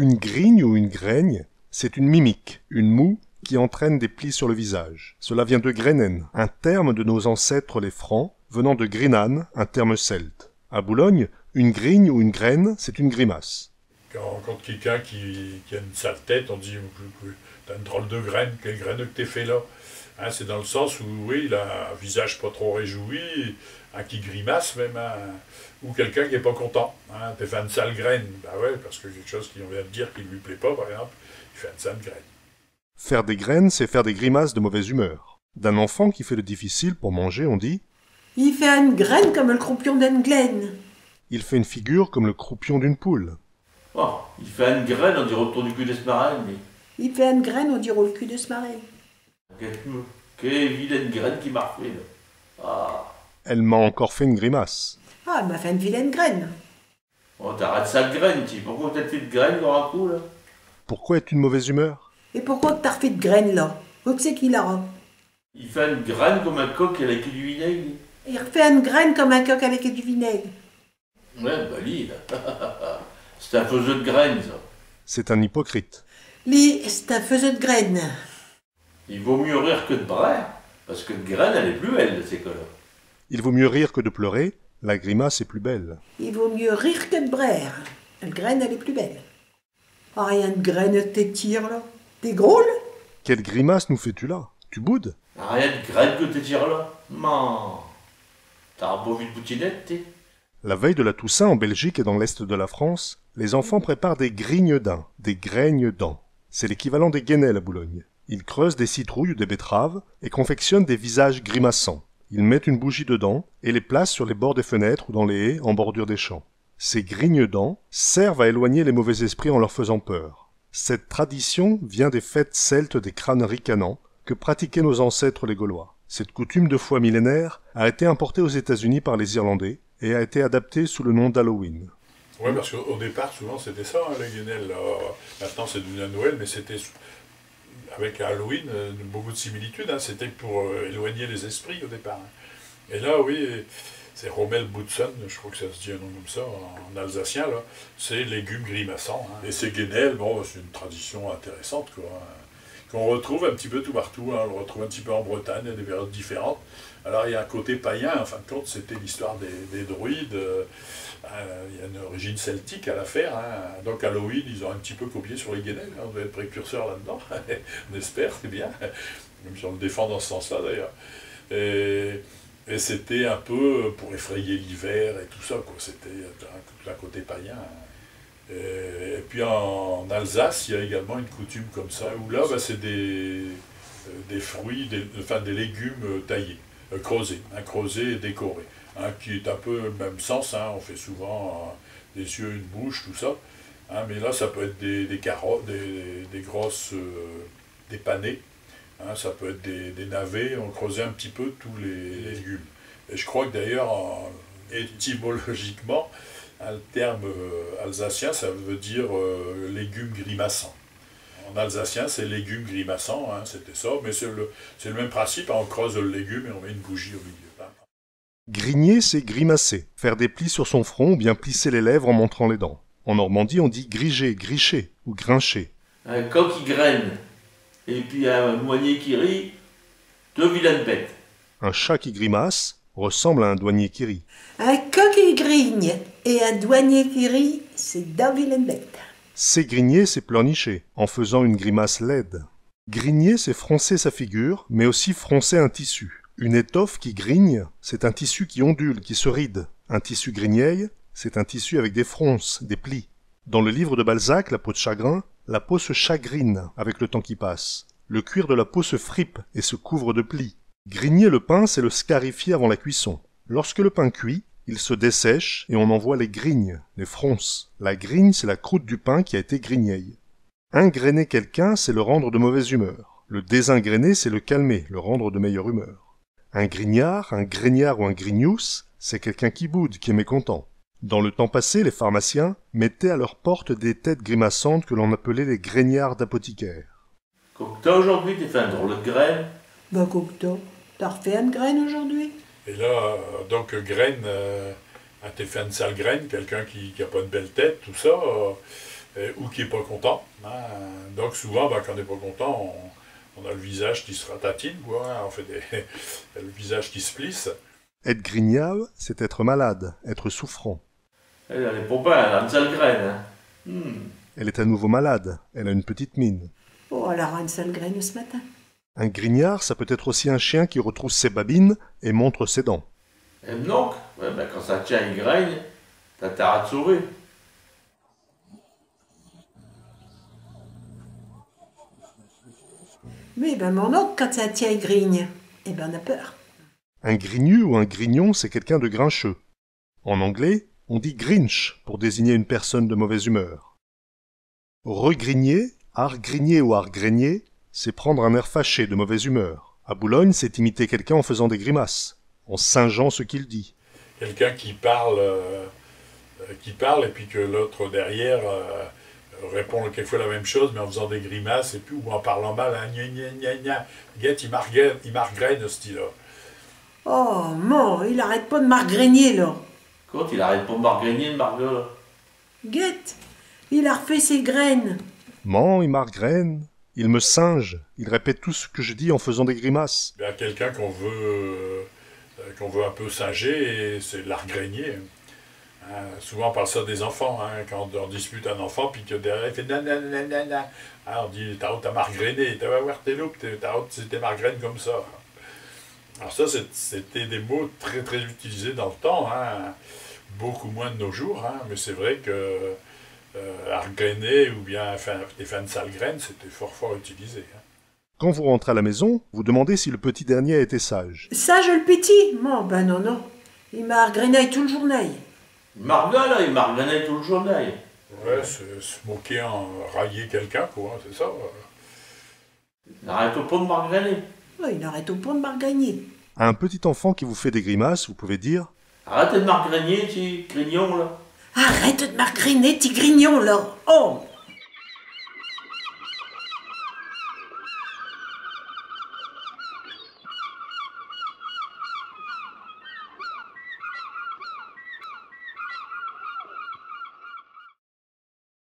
Une grigne ou une graigne, c'est une mimique, une moue qui entraîne des plis sur le visage. Cela vient de Grennen, un terme de nos ancêtres les Francs, venant de Grinan, un terme celte. À Boulogne, une grigne ou une graine, c'est une grimace. Quand on rencontre quelqu'un qui a une sale tête, on dit « t'as une drôle de graine, quelle graine que t'es fait là ?» Hein, c'est dans le sens où, oui, il a un visage pas trop réjoui, hein, qui grimace même, hein, ou quelqu'un qui n'est pas content. Hein, t'es fait une sale graine. Bah ouais, parce que quelque chose qu'on vient de dire qui ne lui plaît pas, par exemple, il fait une sale graine. Faire des graines, c'est faire des grimaces de mauvaise humeur. D'un enfant qui fait le difficile pour manger, on dit « il fait une graine comme le croupion d'une glaine. » Il fait une figure comme le croupion d'une poule. « Oh, il fait une graine, on dirait autour du cul de ce marraine. Mais... »« Il fait une graine, on dirait au cul de ce marraine. » Quelle vilaine graine qui m'a refait, là. Ah. Elle m'a encore fait une grimace. Ah, elle m'a fait une vilaine graine. Oh, t'arrêtes ça de graine, tu. Pourquoi t'as fait de graine dans un coup, là? Pourquoi es-tu de mauvaise humeur? Et pourquoi t'as refait de graine, là? Où c'est qu'il a hein? Il fait une graine comme un coq avec du vinaigre. Il refait une graine comme un coq avec du vinaigre. Ouais, bah lui, là. C'est un faiseux de graines, ça. C'est un hypocrite. Lui, c'est un faiseux de graines. Il vaut mieux rire que de braire, parce que de graine, elle est plus belle de ces cas-là. Il vaut mieux rire que de pleurer, la grimace est plus belle. Il vaut mieux rire que de braire, la graine, elle est plus belle. Ah, rien de graine t'étire, là. T'es gros, là? Quelle grimace nous fais-tu là? Tu boudes? Rien de graine que t'étire, là. Man, t'as un beau vide boutinette, t'es. La veille de la Toussaint, en Belgique et dans l'Est de la France, les enfants préparent des grignes d'aims, des graignes d'aims. C'est l'équivalent des guenelles à Boulogne. Ils creusent des citrouilles ou des betteraves et confectionnent des visages grimaçants. Ils mettent une bougie dedans et les placent sur les bords des fenêtres ou dans les haies en bordure des champs. Ces grignes d'aims servent à éloigner les mauvais esprits en leur faisant peur. Cette tradition vient des fêtes celtes des crânes ricanants que pratiquaient nos ancêtres les Gaulois. Cette coutume de foi millénaire a été importée aux États-Unis par les Irlandais et a été adaptée sous le nom d'Halloween. Oui, parce qu'au départ, souvent, c'était ça, hein, les guenelles. Maintenant, c'est devenu à Noël, mais c'était... Avec Halloween, beaucoup de similitudes, hein. C'était pour éloigner les esprits au départ. Hein. Et là, oui, c'est Rommel Boutsen, je crois que ça se dit un nom comme ça, en alsacien, là. C'est légumes grimaçants. Hein. Et ces guenelles, bon, c'est une tradition intéressante, quoi. Hein. Qu'on retrouve un petit peu tout partout, hein. On le retrouve un petit peu en Bretagne, à des périodes différentes. Alors, il y a un côté païen, en fin de compte, c'était l'histoire des druides. Il y a une origine celtique à l'affaire, hein. Donc Halloween, ils ont un petit peu copié sur les guenelles, hein. On doit être précurseur là-dedans, on espère, c'est bien, même si on le défend dans ce sens-là d'ailleurs. Et c'était un peu pour effrayer l'hiver et tout ça, quoi. C'était un côté païen. Hein. Et puis en Alsace, il y a également une coutume comme ça, où là, bah, c'est des fruits, des légumes taillés, creusés, hein, creusés et décorés. Hein, qui est un peu le même sens, hein, on fait souvent des yeux, une bouche, tout ça, hein, mais là ça peut être des carottes, des grosses, des panais, hein, ça peut être des navets, on creusait un petit peu tous les légumes. Et je crois que d'ailleurs, étymologiquement, hein, le terme alsacien ça veut dire légumes grimaçants. En alsacien, c'est légumes grimaçants, hein, c'était ça, mais c'est le même principe, hein, on creuse le légume et on met une bougie au milieu. Grigner, c'est grimacer, faire des plis sur son front ou bien plisser les lèvres en montrant les dents. En Normandie, on dit griger, gricher ou grincher. Un coq qui graine, et puis un douanier qui rit, deux vilaines bêtes. Un chat qui grimace ressemble à un douanier qui rit. Un coq qui grigne et un douanier qui rit, c'est deux vilaines bêtes. S'égrigner, c'est pleurnicher, en faisant une grimace laide. Grigner, c'est froncer sa figure, mais aussi froncer un tissu. Une étoffe qui grigne, c'est un tissu qui ondule, qui se ride. Un tissu grigneille, c'est un tissu avec des fronces, des plis. Dans le livre de Balzac, La peau de chagrin, la peau se chagrine avec le temps qui passe. Le cuir de la peau se fripe et se couvre de plis. Grigner le pain, c'est le scarifier avant la cuisson. Lorsque le pain cuit, il se dessèche et on en voit les grignes, les fronces. La grigne, c'est la croûte du pain qui a été grigneille. Ingréner quelqu'un, c'est le rendre de mauvaise humeur. Le désingréner, c'est le calmer, le rendre de meilleure humeur. Un grignard ou un grignous, c'est quelqu'un qui boude, qui est mécontent. Dans le temps passé, les pharmaciens mettaient à leur porte des têtes grimaçantes que l'on appelait les grignards d'apothicaire. Comme t'as aujourd'hui, t'es fait un drôle de graine. Bah comme t'as refait une graine aujourd'hui. Et là, donc graine, t'es fait une sale graine, quelqu'un qui n'a pas une belle tête, tout ça. ou qui n'est pas content. Hein. Donc souvent, ben, quand on n'est pas content, on a le visage qui se ratatine, quoi, hein. On fait le visage qui se plisse. Être grignard, c'est être malade, être souffrant. Elle a les popins, elle graine. Elle est à nouveau malade, elle a une petite mine. Oh, elle aura une sale graine ce matin. Un grignard, ça peut être aussi un chien qui retrousse ses babines et montre ses dents. Et donc, ouais, ben, quand ça tient une graine, t'as ta rate souris. Oui, ben mon oncle, quand ça tient, il grigne. Eh ben on a peur. Un grignu ou un grignon, c'est quelqu'un de grincheux. En anglais, on dit « grinch » pour désigner une personne de mauvaise humeur. Regrigner, argrigner ou argrigner, c'est prendre un air fâché de mauvaise humeur. À Boulogne, c'est imiter quelqu'un en faisant des grimaces, en singeant ce qu'il dit. Quelqu'un qui parle et puis que l'autre derrière répond quelquefois la même chose, mais en faisant des grimaces et puis ou en parlant mal, hein, « gna gna gna gna ». Guette, il margraine ce style-là. Oh, mon, il arrête pas de margrainer, là. Quand il arrête pas de margrainer, Margot, là. Guette, il a refait ses graines. Mon, il margraine, il me singe, il répète tout ce que je dis en faisant des grimaces. Il y a quelqu'un qu'on veut un peu singer, et c'est l'argrainer. Hein, souvent, on parle ça des enfants, hein, quand on dispute un enfant, puis que derrière, il fait nananana. Hein, on dit, t'as honte à margrainer, t'as voir tes loups, t'as honte si t'es margraine comme ça. Alors ça, c'était des mots très très utilisés dans le temps, hein. Beaucoup moins de nos jours, hein. Mais c'est vrai que argrainer ou bien des fins de sale graine, c'était fort fort utilisé. Hein. Quand vous rentrez à la maison, vous demandez si le petit dernier a été sage. Sage le petit? Non, ben non, non. Il m'a argrainé tout le journée. Il m'a argrainé tout le journée. Ouais, se moquer en railler quelqu'un, quoi, hein, c'est ça. Arrête au pot de margrainer. Ouais, il arrête au point de margrainer. À un petit enfant qui vous fait des grimaces, vous pouvez dire « Arrête de margrainer, tu grignon, là !»« Arrête de margrainer, tu grignon, là !» Oh,